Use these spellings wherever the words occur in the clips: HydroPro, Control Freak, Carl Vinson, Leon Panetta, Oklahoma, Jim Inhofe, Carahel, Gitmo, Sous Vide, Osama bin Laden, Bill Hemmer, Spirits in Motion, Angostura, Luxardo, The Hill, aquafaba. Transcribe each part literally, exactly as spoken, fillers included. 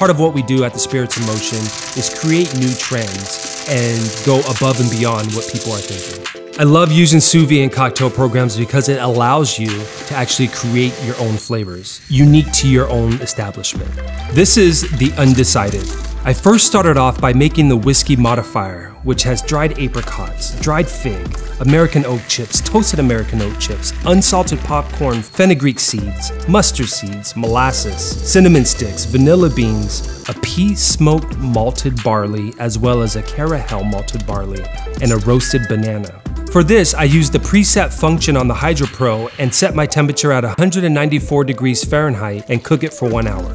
Part of what we do at the Spirits in Motion is create new trends and go above and beyond what people are thinking. I love using sous vide and cocktail programs because it allows you to actually create your own flavors, unique to your own establishment. This is the Undecided. I first started off by making the whiskey modifier, which has dried apricots, dried fig, American oak chips, toasted American oak chips, unsalted popcorn, fenugreek seeds, mustard seeds, molasses, cinnamon sticks, vanilla beans, a pea-smoked malted barley, as well as a Carahel malted barley, and a roasted banana. For this, I used the preset function on the HydroPro and set my temperature at one hundred ninety-four degrees Fahrenheit and cook it for one hour.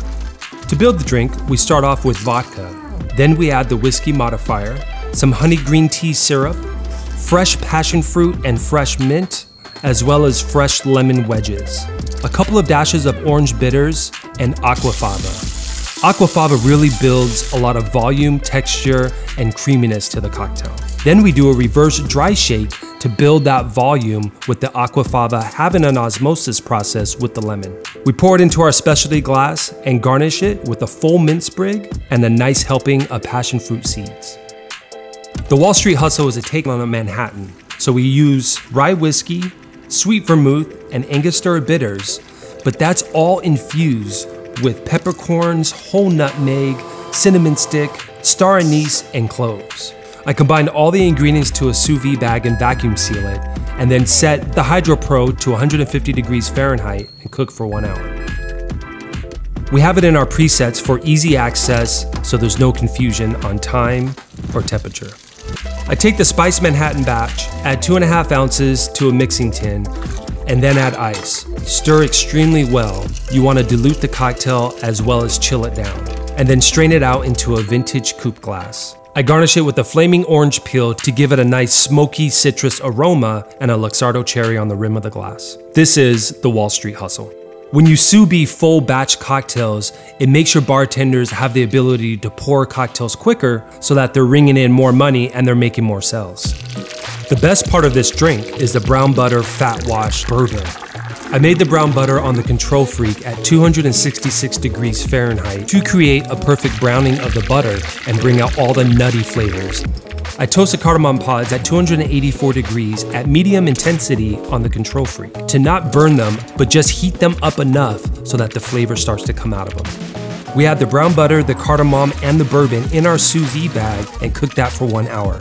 To build the drink, we start off with vodka, then we add the whiskey modifier, some honey green tea syrup, fresh passion fruit and fresh mint, as well as fresh lemon wedges, a couple of dashes of orange bitters, and aquafaba. Aquafaba really builds a lot of volume, texture, and creaminess to the cocktail. Then we do a reverse dry shake to build that volume with the aquafaba having an osmosis process with the lemon. We pour it into our specialty glass and garnish it with a full mint sprig and a nice helping of passion fruit seeds. The Wall Street Hustle is a take on a Manhattan, so we use rye whiskey, sweet vermouth, and Angostura bitters, but that's all infused with peppercorns, whole nutmeg, cinnamon stick, star anise, and cloves. I combined all the ingredients to a sous vide bag and vacuum seal it, and then set the HydroPro to one hundred fifty degrees Fahrenheit and cook for one hour. We have it in our presets for easy access, so there's no confusion on time or temperature. I take the Spiced Manhattan batch, add two and a half ounces to a mixing tin, and then add ice. Stir extremely well. You want to dilute the cocktail as well as chill it down, and then strain it out into a vintage coupe glass. I garnish it with a flaming orange peel to give it a nice smoky citrus aroma and a Luxardo cherry on the rim of the glass. This is the Wall Street Hustle. When you sous vide full batch cocktails, it makes your bartenders have the ability to pour cocktails quicker so that they're ringing in more money and they're making more sales. The best part of this drink is the brown butter fat wash bourbon. I made the brown butter on the Control Freak at two hundred sixty-six degrees Fahrenheit to create a perfect browning of the butter and bring out all the nutty flavors. I toasted cardamom pods at two hundred eighty-four degrees at medium intensity on the Control Freak to not burn them, but just heat them up enough so that the flavor starts to come out of them. We add the brown butter, the cardamom, and the bourbon in our sous vide bag and cook that for one hour.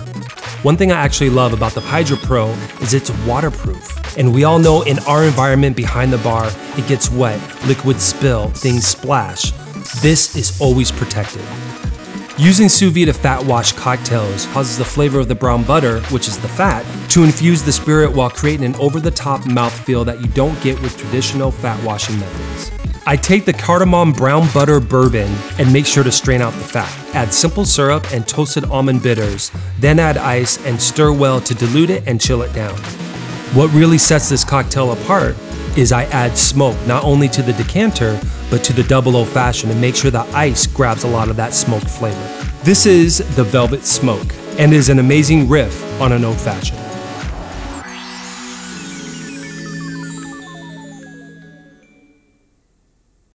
One thing I actually love about the HydroPro is it's waterproof. And we all know in our environment behind the bar, it gets wet, liquids spill, things splash. This is always protected. Using sous vide to fat wash cocktails causes the flavor of the brown butter, which is the fat, to infuse the spirit while creating an over-the-top mouthfeel that you don't get with traditional fat washing methods. I take the cardamom brown butter bourbon and make sure to strain out the fat. Add simple syrup and toasted almond bitters, then add ice and stir well to dilute it and chill it down. What really sets this cocktail apart is I add smoke not only to the decanter, but to the double O fashion and make sure the ice grabs a lot of that smoked flavor. This is the Velvet Smoke and is an amazing riff on an old fashioned.